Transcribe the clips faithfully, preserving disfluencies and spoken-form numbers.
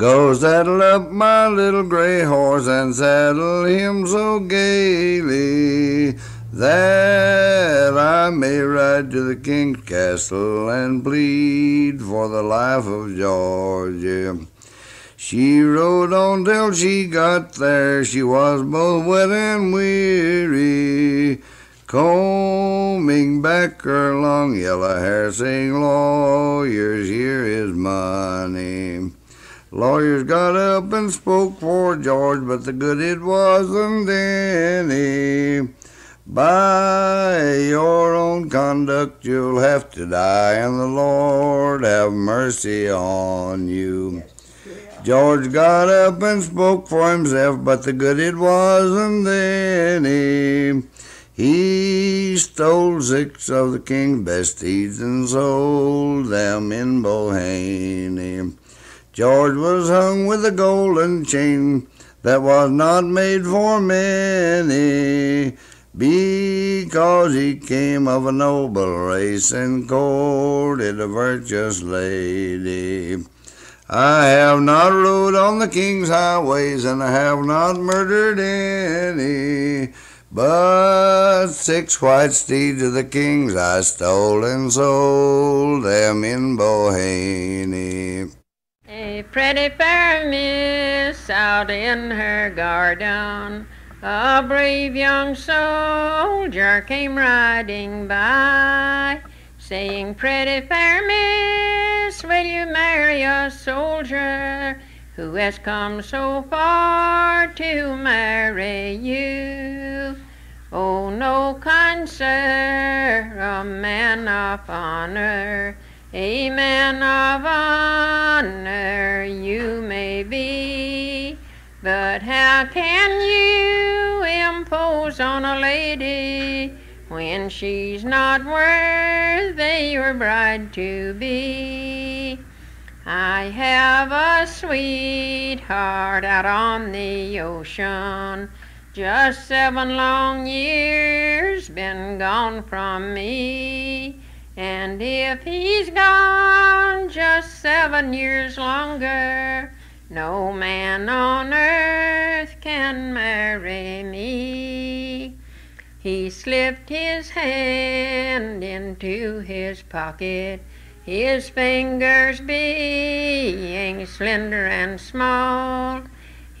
Go saddle up my little gray horse and saddle him so gaily that I may ride to the king's castle and plead for the life of Georgia. She rode on till she got there, she was both wet and weary, combing back her long yellow hair, saying, "Lawyers, here is money." Lawyers got up and spoke for George, but the good it wasn't any. By your own conduct you'll have to die, and the Lord have mercy on you. George got up and spoke for himself, but the good it wasn't any. He stole six of the king's best steeds and sold them in Bohaney. George was hung with a golden chain that was not made for many, because he came of a noble race and courted a virtuous lady. I have not rode on the king's highways, and I have not murdered any, but six white steeds of the king's I stole and sold them in Bohaney. A pretty fair miss out in her garden, a brave young soldier came riding by, saying, "Pretty fair miss, will you marry a soldier who has come so far to marry you?" "Oh, no, kind sir, a man of honor, a man of honor you may be, but how can you impose on a lady when she's not worthy your bride to be? I have a sweetheart out on the ocean, just seven long years been gone from me, and if he's gone just seven years longer, no man on earth can marry me." He slipped his hand into his pocket, his fingers being slender and small.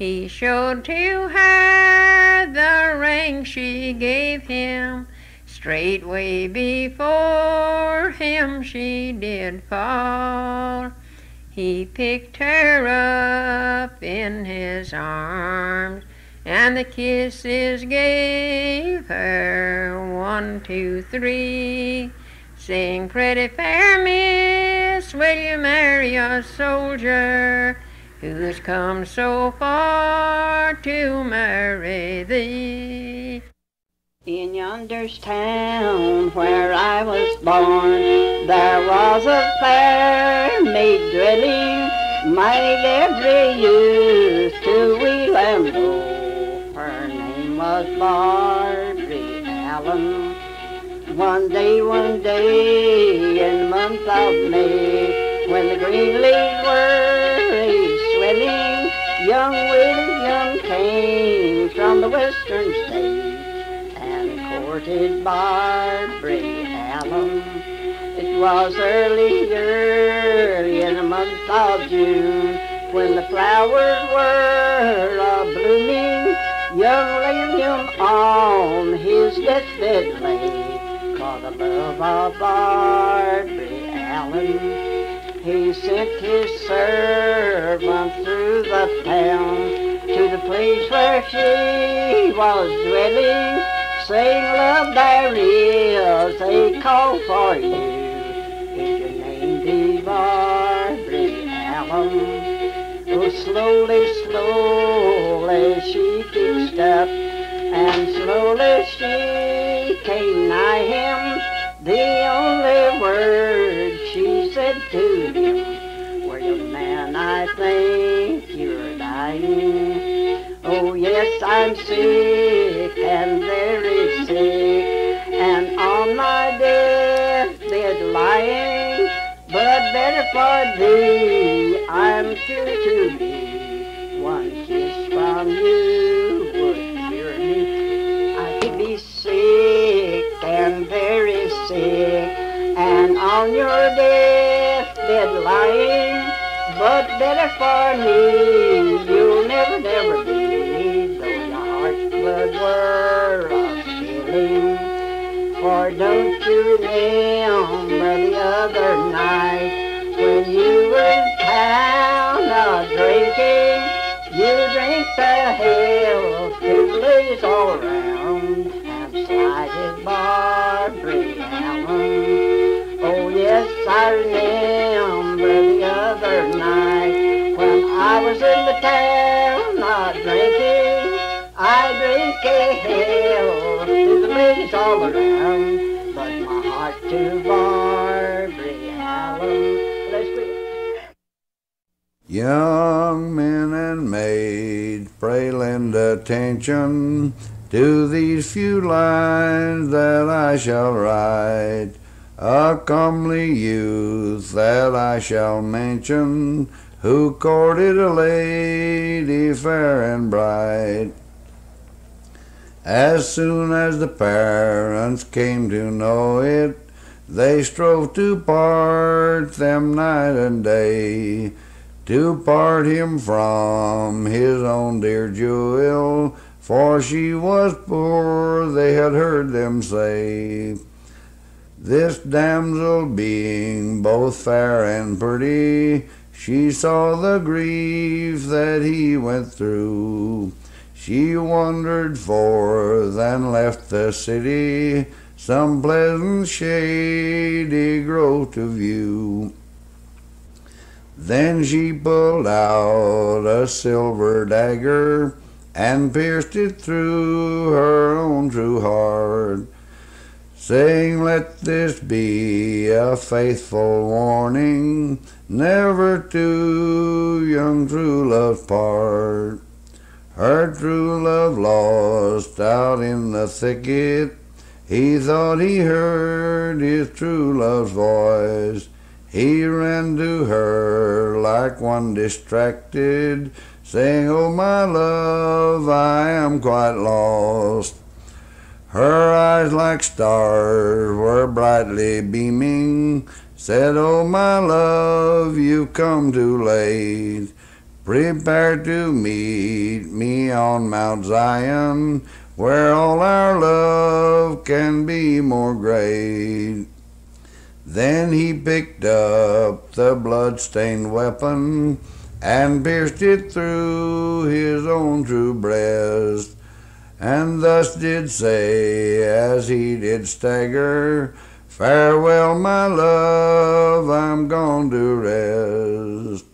He showed to her the ring she gave him, straightway before him she did fall. He picked her up in his arms, and the kisses gave her one, two, three, saying, "Pretty fair miss, will you marry a soldier who's come so far to marry thee?" In yonder's town where I was born, there was a fair maid dwelling, mighty every youth to wheel and woe. Her name was Barbry Allen. One day, one day, in the month of May, when the green leaves were a-swelling, young William came from the western state, courted Barbry Allen. It was early, early in the month of June, when the flowers were a-blooming. Young William on his deathbed lay for the love of Barbry Allen. He sent his servant through the town to the place where she was dwelling, saying, "Love, there is a call for you, if your name be Barbry Allen." Oh, slowly, slowly she kissed up, and slowly she came nigh him. The only words she said to him were, "Young man, I think you're dying." "Oh, yes, I'm sick and very sick, and on my deathbed lying, but better for thee I'm here to be. One kiss from you would cure me. I could be sick and very sick, and on your deathbed lying. But better for me, you'll never, never be, though your heart's blood were a spilling. For don't you remember the other night when you were drinking, you drink the hell to blues all around, and slighted Barbry Allen. Oh yes, I remember the other night when I was in the town not drinking. I drink a hell to the blues all around, but my heart to Barbry Allen. Let's read. Young men and maids, pray lend attention to these few lines that I shall write. A comely youth that I shall mention, who courted a lady fair and bright. As soon as the parents came to know it, they strove to part them night and day, to part him from his own dear jewel, for she was poor, they had heard them say. This damsel being both fair and pretty, she saw the grief that he went through. She wandered forth and left the city, some pleasant shady grove to view. Then she pulled out a silver dagger and pierced it through her own true heart, saying, let this be a faithful warning, never to young true love part. Her true love lost out in the thicket, he thought he heard his true love's voice. He ran to her like one distracted, saying, oh, my love, I am quite lost. Her eyes like stars were brightly beaming, said, oh, my love, you've come too late. Prepare to meet me on Mount Zion, where all our love can be more great. Then he picked up the blood-stained weapon and pierced it through his own true breast, and thus did say, as he did stagger, farewell, my love, I'm gone to rest.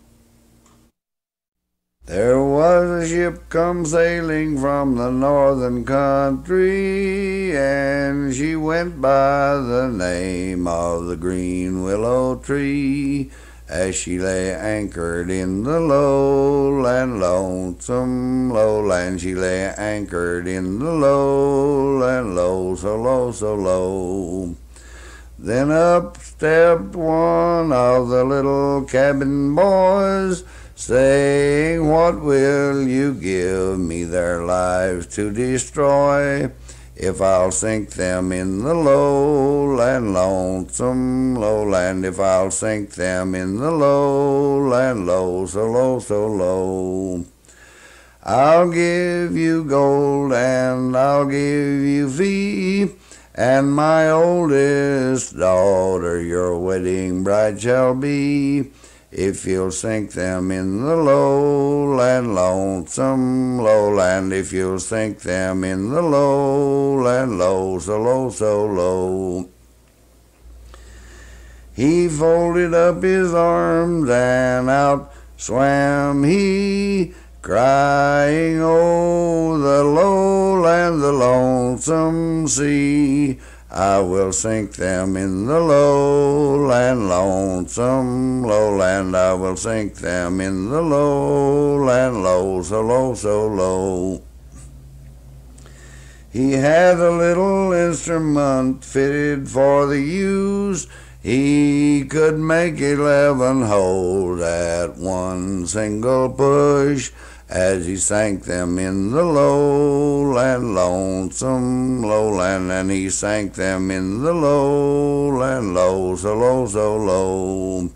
There was a ship come sailing from the northern country, and she went by the name of the Green Willow Tree. As she lay anchored in the lowland, lonesome lowland, she lay anchored in the lowland, low, so low, so low. Then up stepped one of the little cabin boys, saying, what will you give me their lives to destroy, if I'll sink them in the lowland, lonesome lowland, if I'll sink them in the lowland, low, so low, so low. I'll give you gold and I'll give you fee, and my oldest daughter your wedding bride shall be, if you'll sink them in the lowland, lonesome lowland, if you'll sink them in the lowland, low, so low, so low. He folded up his arms and out swam he, crying, oh, the lowland, the lonesome sea. I will sink them in the lowland, lonesome lowland, I will sink them in the lowland, low, so low, so low. He had a little instrument fitted for the use, He could make eleven holes at one single push, as he sank them in the lowland, lonesome lowland, and he sank them in the lowland, low, so low, so low.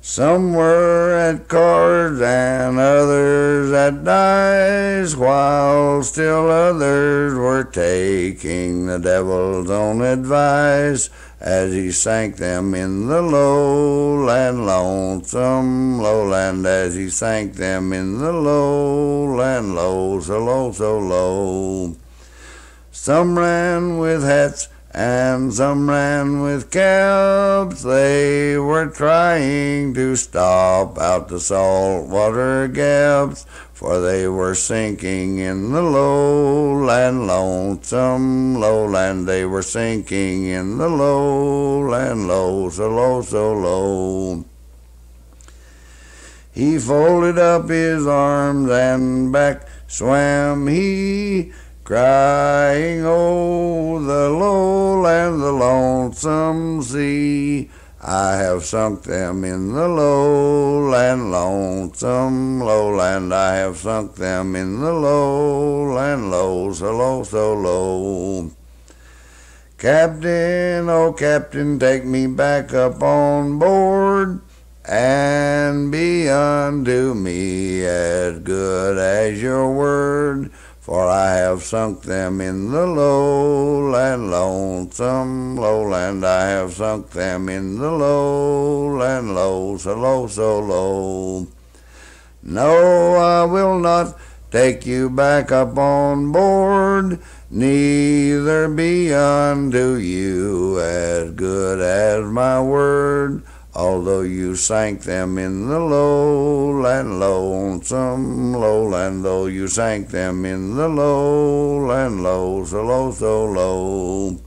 Some were at cards and others at dice, while still others were taking the devil's own advice, as he sank them in the lowland, lonesome lowland, as he sank them in the lowland, low, so low, so low. Some ran with hats and some ran with caps, they were trying to stop out the salt water gaps, for they were sinking in the lowland, lonesome lowland, they were sinking in the lowland, low, so low, so low. He folded up his arms and back swam he, crying, oh, the lowland, the lonesome sea. I have sunk them in the lowland, lonesome lowland. I have sunk them in the lowland, low, so low, so low. Captain, oh, captain, take me back up on board, and be unto me as good as your word. For I have sunk them in the lowland, lonesome lowland. I have sunk them in the lowland, low, so low, so low. No, I will not take you back up on board, neither be unto you as good as my word. Although you sank them in the lowland, lonesome lowland, though you sank them in the lowland, low, so low, so low.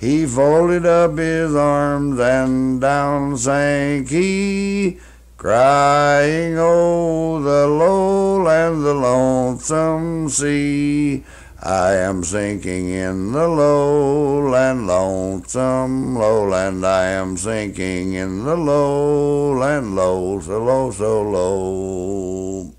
He folded up his arms and down sank he, crying, oh, the lowland, the lonesome sea. I am sinking in the lowland, lonesome lowland. I am sinking in the lowland, low, so low, so low.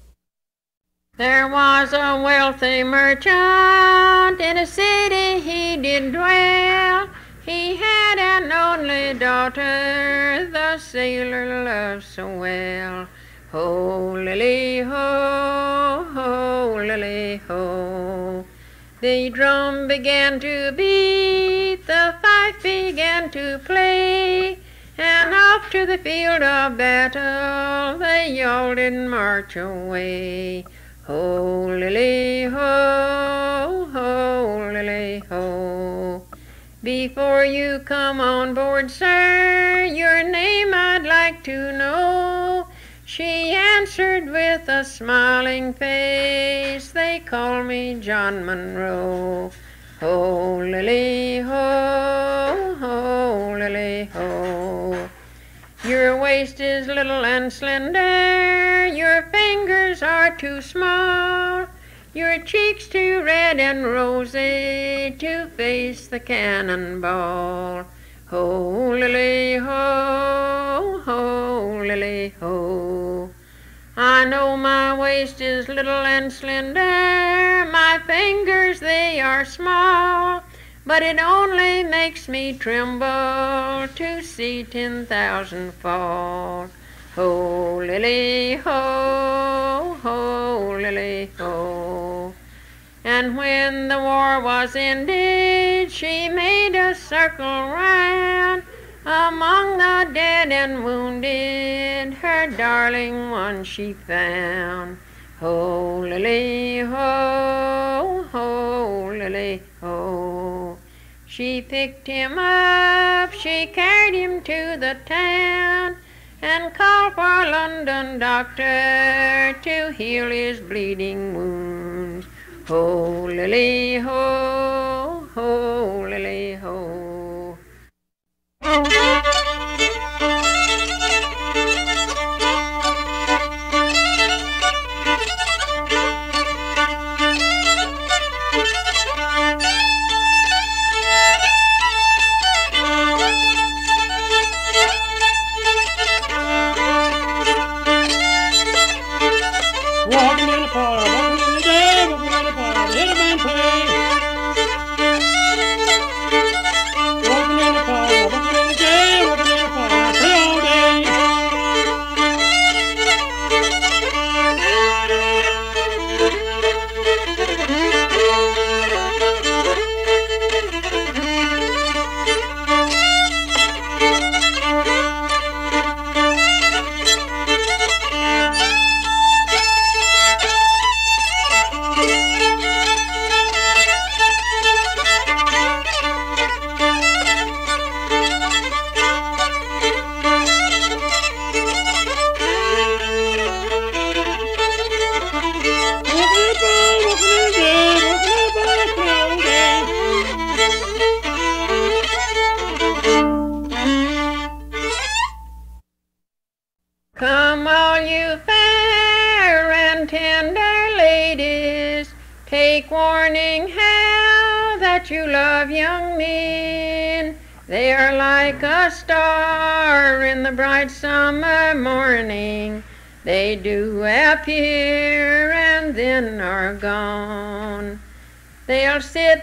There was a wealthy merchant in a city he did dwell. He had an only daughter the sailor loved so well. Ho, lily, ho, ho, lily, ho. The drum began to beat, the fife began to play, and off to the field of battle they all did march away. Ho, lily, ho, ho, lily, ho. Before you come on board, sir, your name I'd like to know. She answered with a smiling face, they call me John Monroe. Ho, lily, ho, ho, lily, ho. Your waist is little and slender, your fingers are too small, your cheeks too red and rosy to face the cannonball. Ho, lily, ho, ho, lily, ho. I know my waist is little and slender, my fingers they are small, but it only makes me tremble to see ten thousand fall. Ho, lily, ho, ho, lily, ho. And when the war was ended, she made a circle round among the dead and wounded, her darling one she found. Ho, lily, ho, ho, lily, ho. She picked him up, she carried him to the town, and called for a London doctor to heal his bleeding wounds. Ho, lily, ho, ho, lily, ho.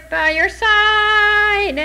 by your side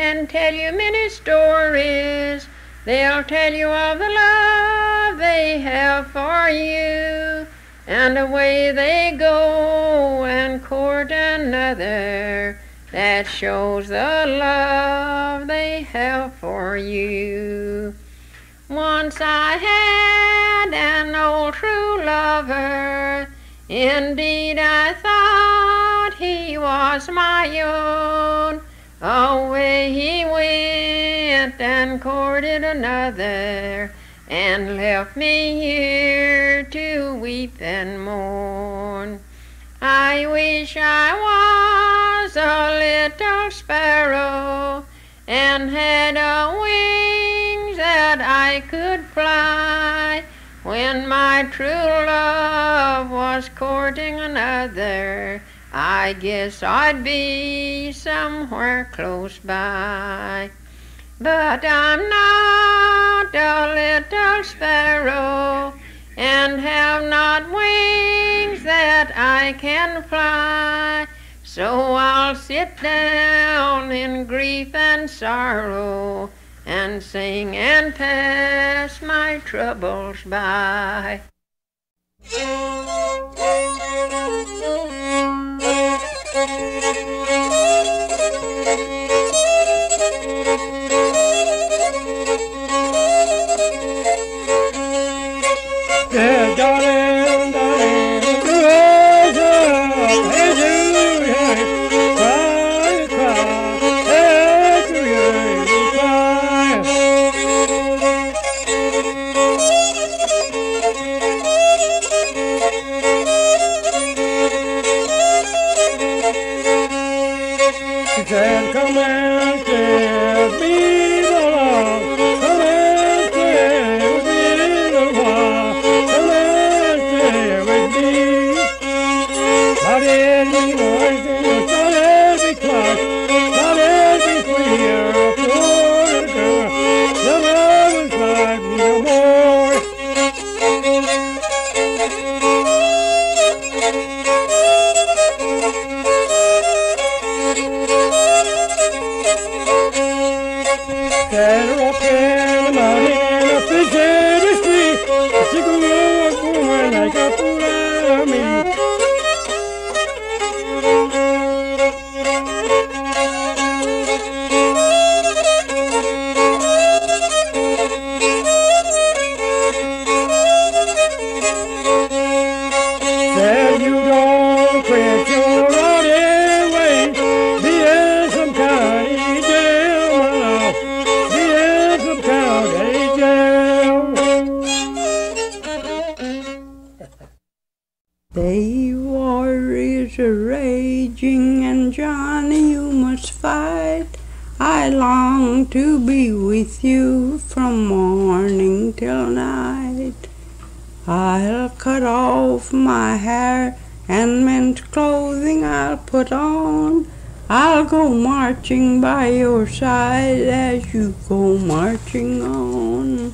as you go marching on.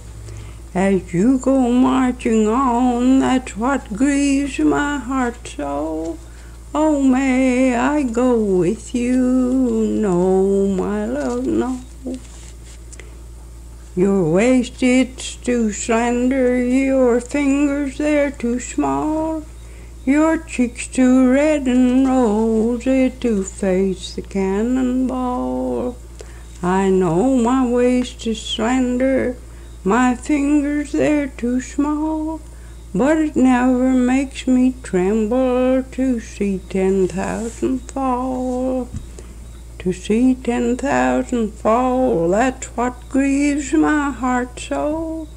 As you go marching on, that's what grieves my heart so. Oh, may I go with you? No, my love, no. Your waist, it's too slender, your fingers, they're too small. Your cheeks too red and rosy to face the cannonball. I know my waist is slender, my fingers, they're too small, but it never makes me tremble to see ten thousand fall. To see ten thousand fall, that's what grieves my heart so.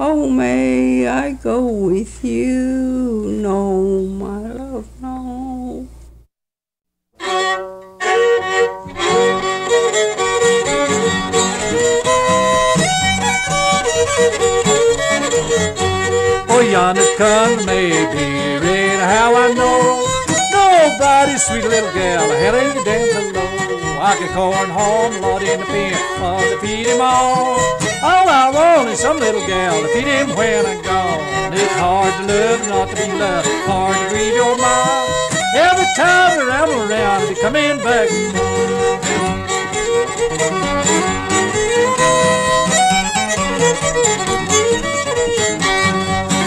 Oh, may I go with you? No, my love, no. Oh, yonder's come, maybe read how I know. Nobody, sweet little gal, had a damn below. I could corn home, Lord in the pen, Lord to feed him all. All I want is some little gal to feed him when I'm gone. It's hard to love, not to be loved, hard to read your mind. Every time I ramble around, I'll be coming back.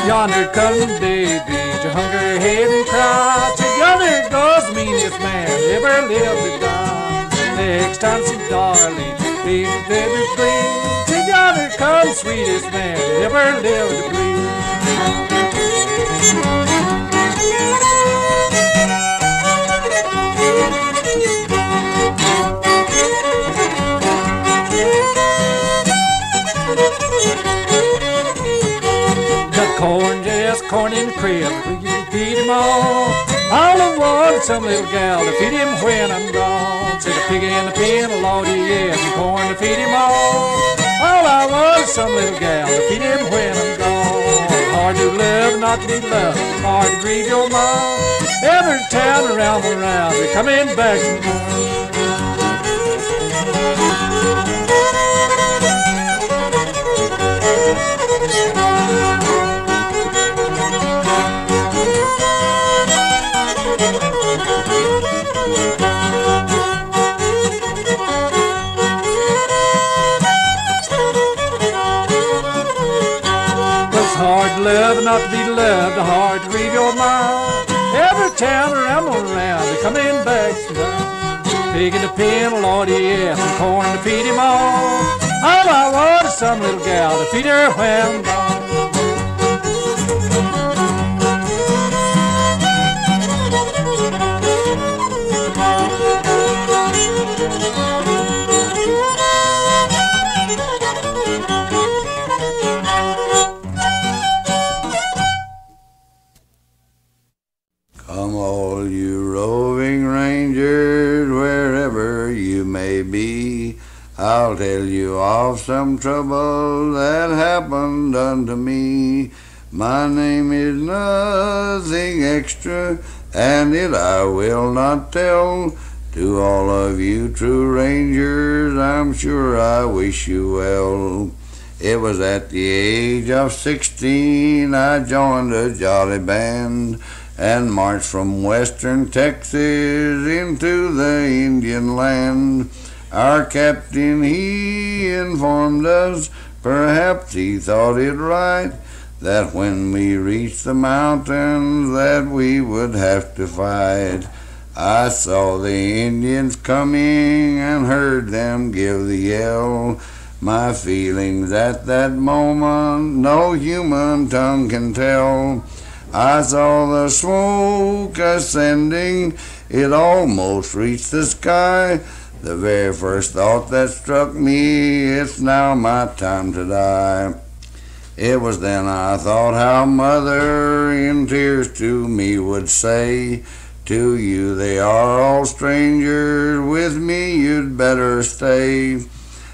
Yonder comes baby, to hunger, head and cry. To yonder goes the meanest man ever lived to die. Next time, see darling, baby, baby, please. To yonder comes sweetest man ever lived to breathe. Corn, yes, corn in the crib, we can feed him all. All I want is some little gal to feed him when I'm gone. Said a pig in the pen, a lordy, yes, and corn to feed him all. All I want is some little gal to feed him when I'm gone. Hard to love, not to be loved, hard to grieve your mom. Every town around and around, they're coming back. Love not to be loved, hard to read your mind. Every town around and around, they're coming back. Pig in the pen, Lord, yes, and corn to feed him all. All I want is some little gal to feed her when gone. I'll tell you of some trouble that happened unto me. My name is nothing extra, and it I will not tell. To all of you true rangers, I'm sure I wish you well. It was at the age of sixteen I joined a jolly band and marched from western Texas into the Indian land. Our captain, he informed us, perhaps he thought it right, that when we reached the mountains that we would have to fight. I saw the Indians coming and heard them give the yell. My feelings at that moment no human tongue can tell. I saw the smoke ascending, it almost reached the sky. The very first thought that struck me, it's now my time to die. It was then I thought how mother in tears to me would say, to you they are all strangers, with me you'd better stay.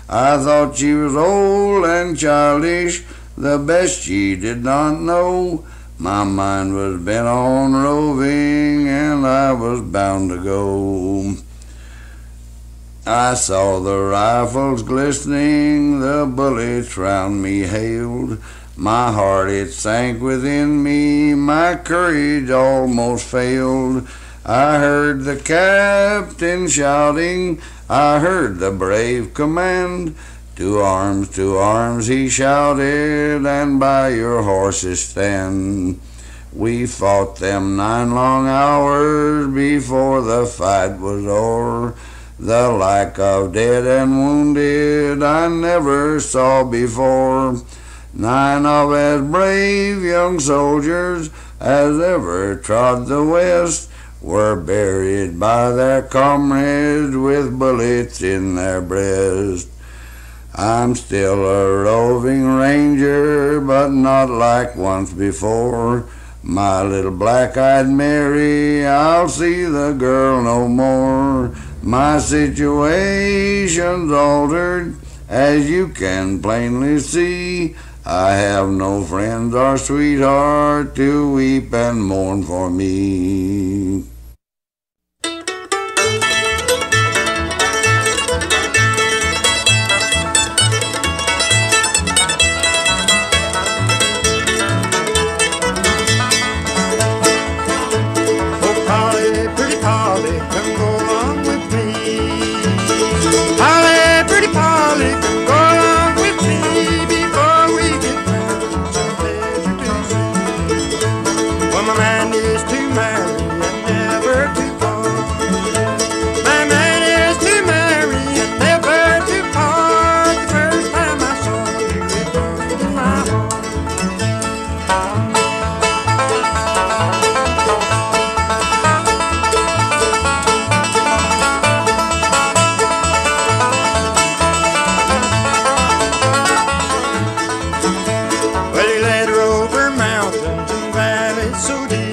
I thought she was old and childish, the best she did not know. My mind was bent on roving and I was bound to go. I saw the rifles glistening, the bullets round me hailed. My heart, it sank within me, my courage almost failed. I heard the captain shouting, I heard the brave command. To arms, to arms, he shouted, and by your horses stand. We fought them nine long hours before the fight was o'er. The like of dead and wounded I never saw before. Nine of as brave young soldiers as ever trod the West were buried by their comrades with bullets in their breast. I'm still a roving ranger, but not like once before. My little black-eyed Mary, I'll see the girl no more. My situation's altered, as you can plainly see. I have no friends or sweetheart to weep and mourn for me. Oh, Polly, pretty Polly, come go along with me. Polly, pretty Polly, come go along with me. My man is to marry and never to fall. My man is to marry and never to part. The first time I saw you, it burned in my heart. Well, he led her over mountains and valleys so deep.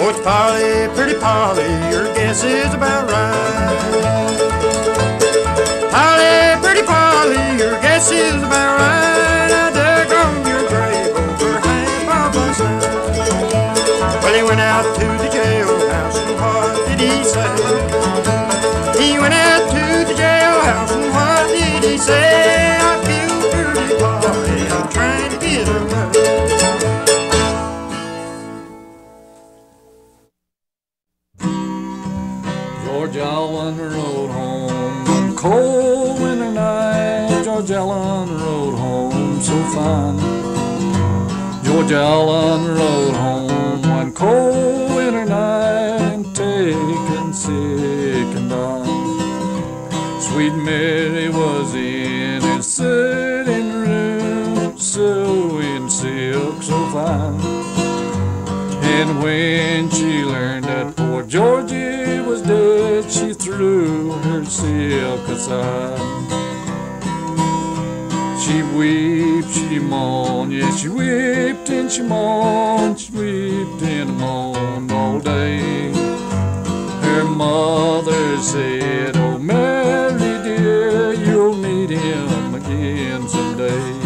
Oh, it's Polly, pretty Polly, your guess is about right. Polly, pretty Polly, your guess is about right. I dug on your grave over half of us now. Well, he went out to the jailhouse, and what did he say? He went out to the jailhouse, and what did he say? I feel pretty Polly, I'm trying to get away. George Allen rode home one cold winter night. George Allen rode home so fine. George Allen rode home one cold winter night, taken sick and dying. Sweet Mary was in his sitting room, sewing silk so fine. And when she learned that poor Georgie was dead, she threw her silk aside. She wept, she moaned, yeah, she wept and she moaned, she wept and moaned all day. Her mother said, oh, Mary dear, you'll meet him again someday.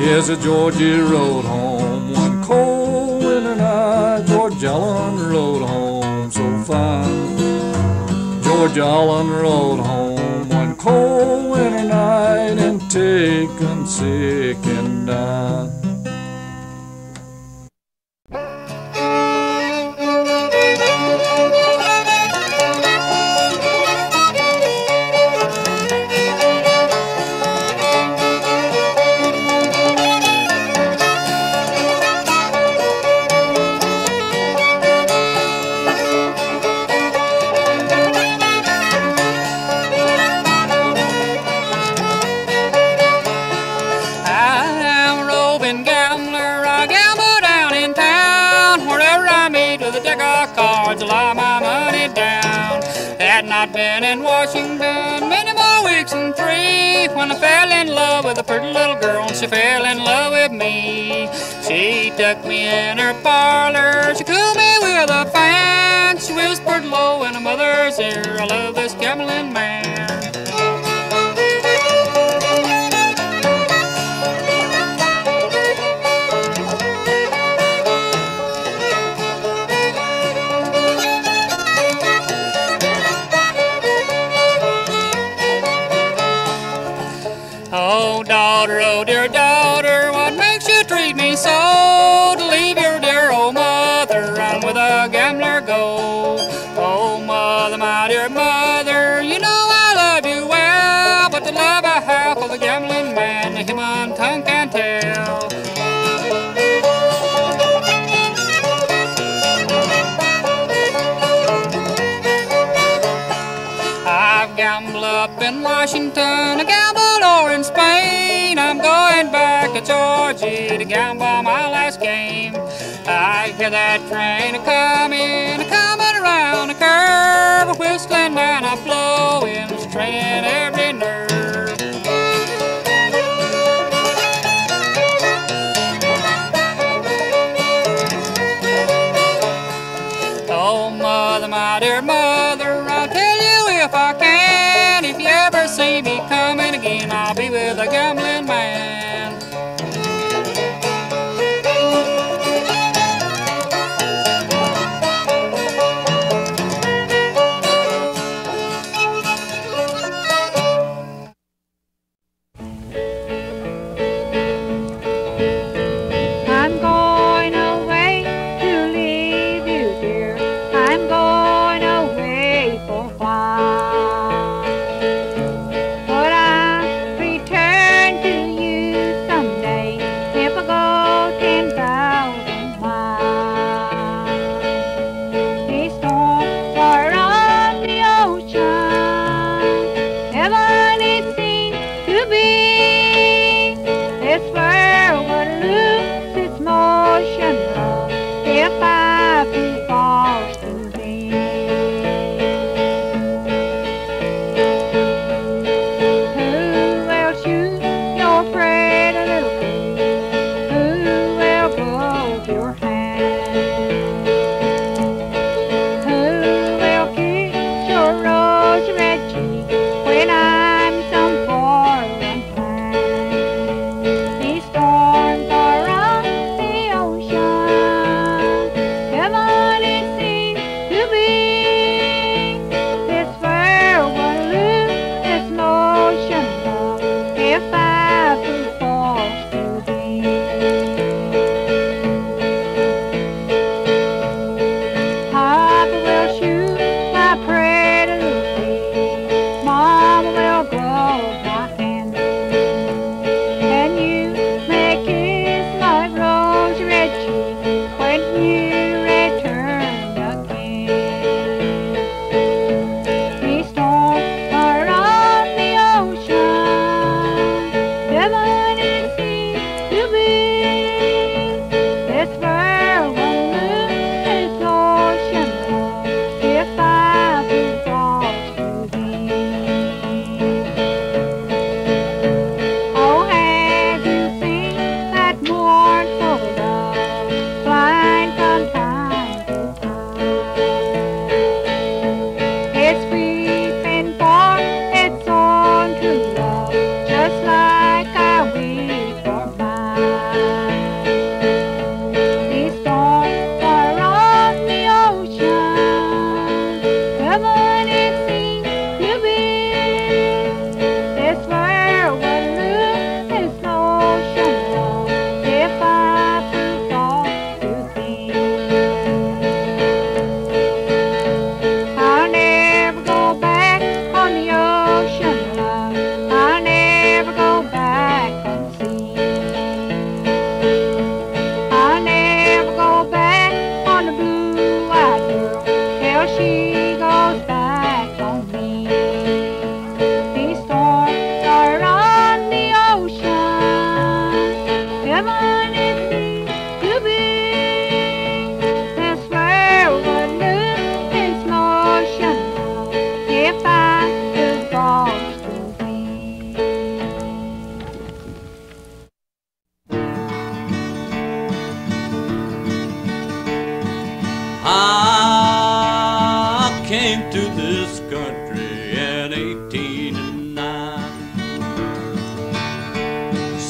Yes, Georgie rode home one cold winter night. George Allen rode home so fine. George Allen rode home one cold winter night and taken sick and died. when I fell in love with a pretty little girl, and she fell in love with me. She took me in her parlor, she cooled me with a fan. She whispered low in her mother's ear, I love this gambling man. Oh, daughter, oh, dear daughter, what makes you treat me so? To leave your dear old mother and with a gambler go. Oh, mother, my dear mother, you know I love you well, but the love I have for the gambling man, the human tongue can't tell. I've gambled up in Washington, I gambled over in Spain. I'm going back to Georgia to gamble my last game. I hear that train a-comin', a-comin' around the curve, a whistling man a-blowin', straining every nerve. Oh, mother, my dear mother, I'll tell you if I can, if you ever see me coming again, I'll be with a gambling man. But I return to you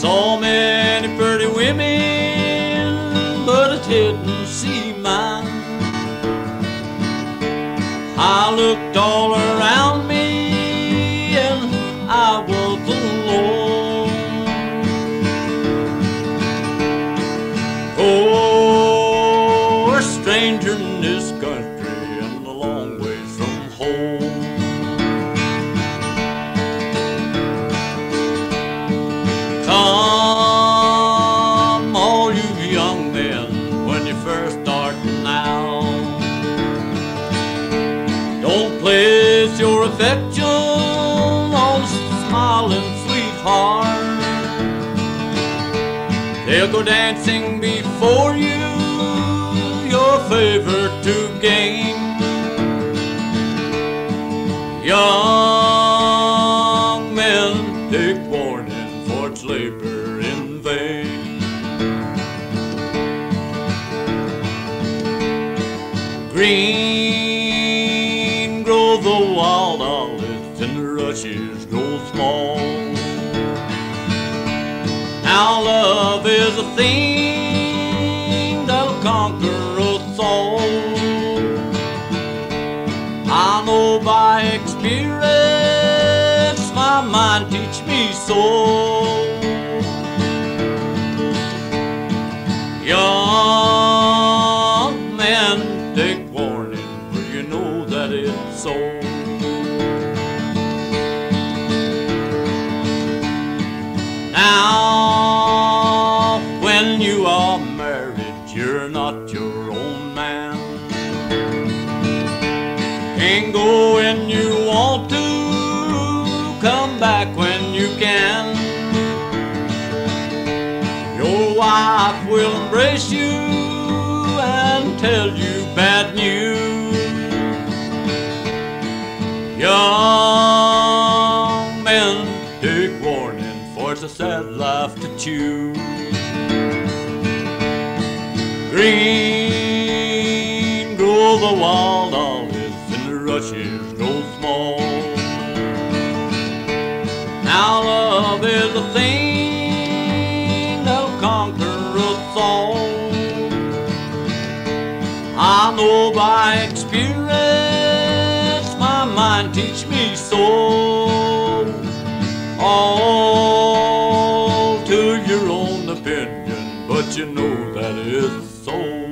Saw many pretty women, but I didn't see mine. I looked all around me and I was alone. Oh, we're a stranger in this country and a long ways from home. Come, all you young men, when you first startin' out, don't place your affection on a smiling sweetheart. They'll go dancing before you, your favorite to gain. Young men, take warning, for it's labor in vain. Green grow the wild olives and the rushes grow small. Now love is a thing that'll conquer us all. I know by experience, my mind teach me so. Young men, take warning, for you know that it's so. Now, when you are married, you're not your own man. Can go when you want to, come back when you can. Your wife will embrace you and tell you bad news. Young men, take warning, for it's a sad life to choose. Green grow the wild olives and the rushes grow small. Now love is a thing that'll conquer us all. I know by experience, mind teach me so. All to your own opinion, but you know that it's so.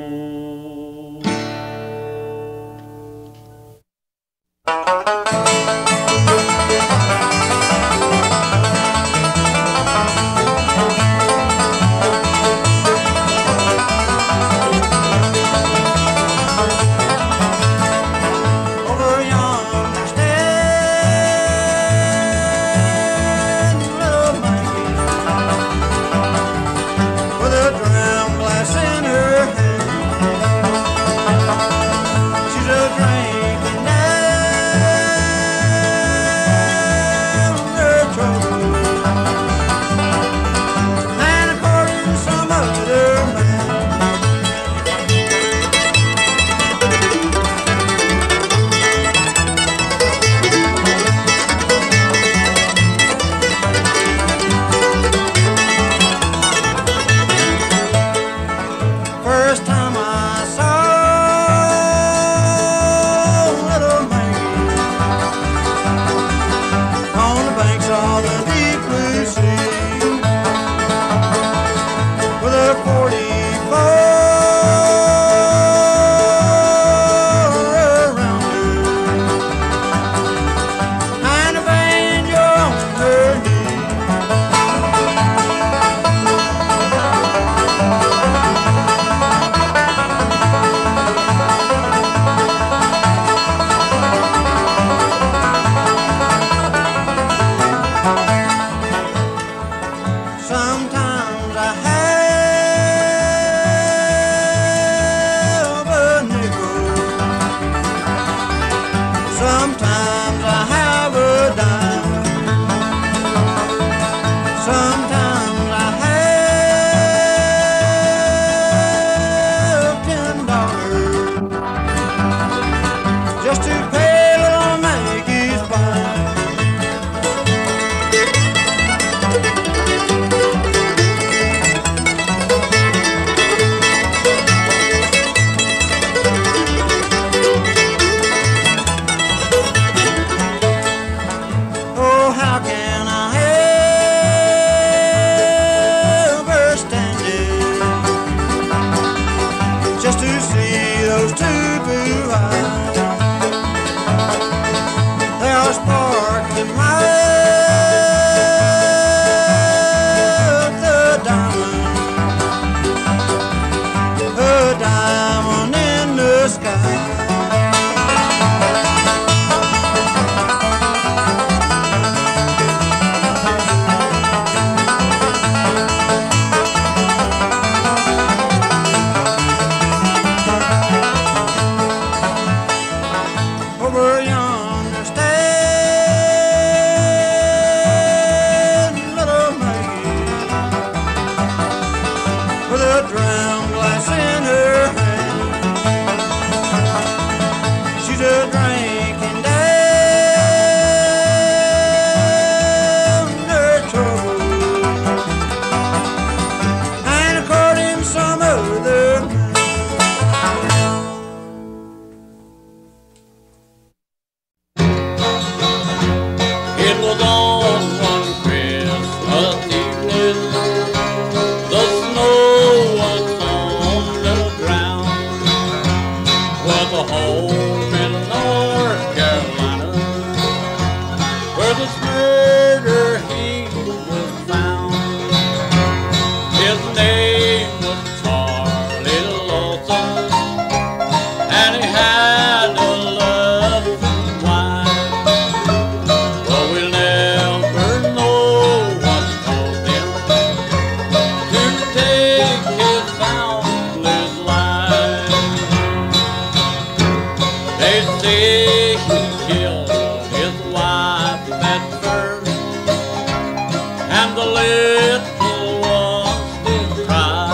the little ones did cry.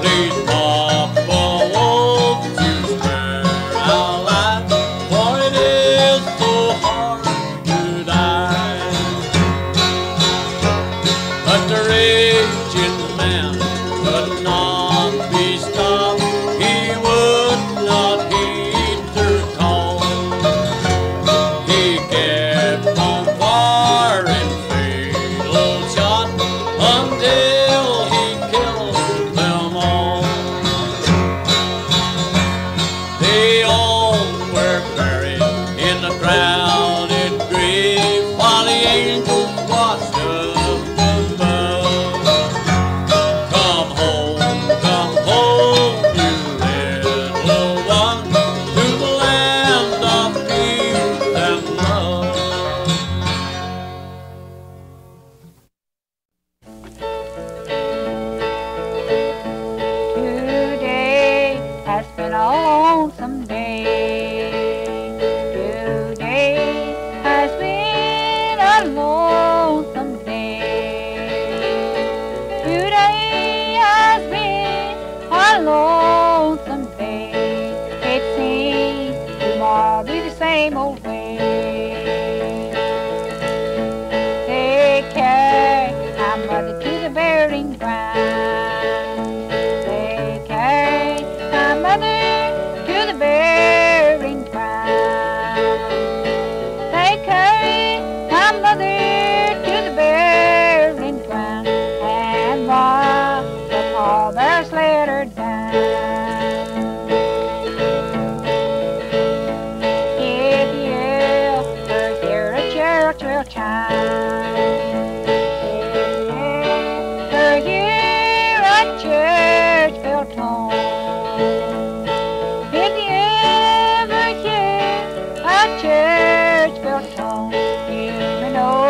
Please, Papa, won't you spare our life, for it is so hard to die. But the raging man could not be stopped, he would not heed their call. He kept on firing fatal shot until he killed them all. They all were buried in the crowded grave, while the angels watched up above. Come home, come home, you little one, to the land of peace and love. Today has been a lonesome day. Today has been a lonesome day. Today has been a lonesome day. It seems tomorrow will be the same old way. Take care, our mother, to the burying ground. They carried my mother to the burying ground. They carried my mother to the burying ground, and while the pallbearers laid her down. If you ever hear a church bell chime, if you ever hear a church bell tone, if you ever hear a church bell tone, you may know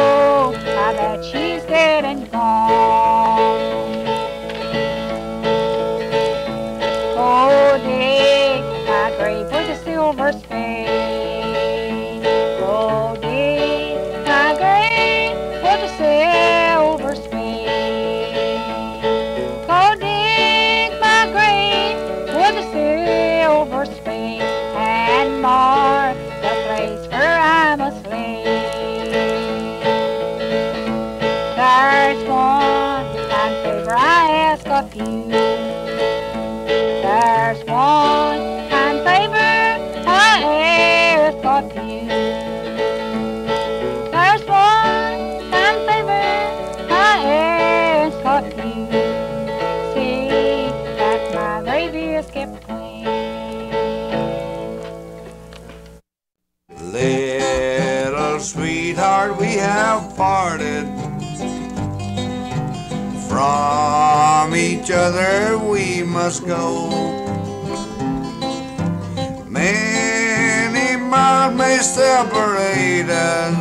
now that she's dead and gone. Go dig my grave with a silver spade. Go dig my grave with a silver spade. Go dig my grave with a silver spade, and mark the place where I must lay. There's one fine favor I ask of you. There's one fine favor I ask of you. There's one fine favor I ask of you. See that my gravy is kept clean. Little sweetheart, we have parted from each other, we must go. Many miles may separate us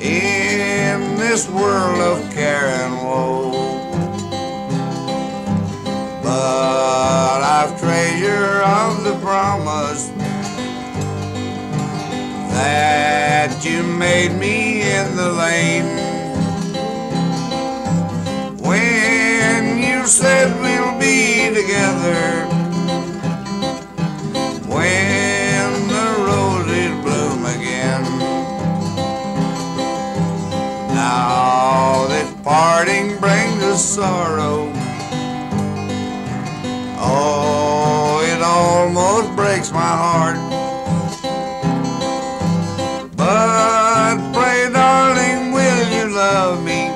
in this world of care and woe, but I've treasure of the promise that you made me in the lane. When you said we'll be together, when the roses bloom again. Now this parting brings us sorrow, oh, it almost breaks my heart. But pray, darling, will you love me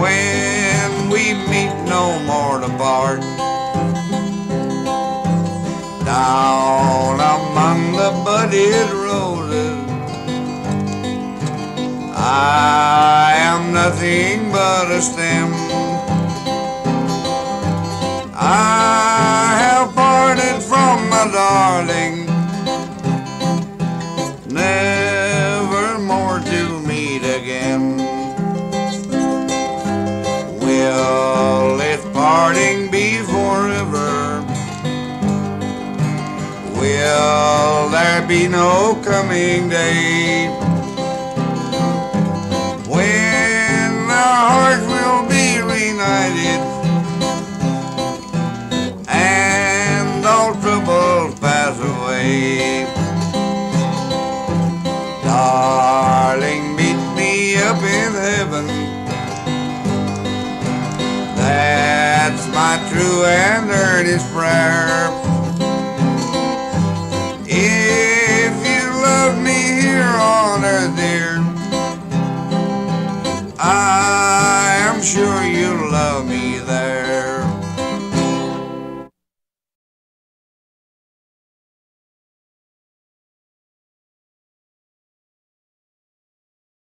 when we meet no more to part? Down among the budded roses, I am nothing but a stem. I have parted from my darling, never more to meet again. Will this parting be forever? Will there be no coming day? answered his prayer. If you love me here on earth, dear, I am sure you love me there.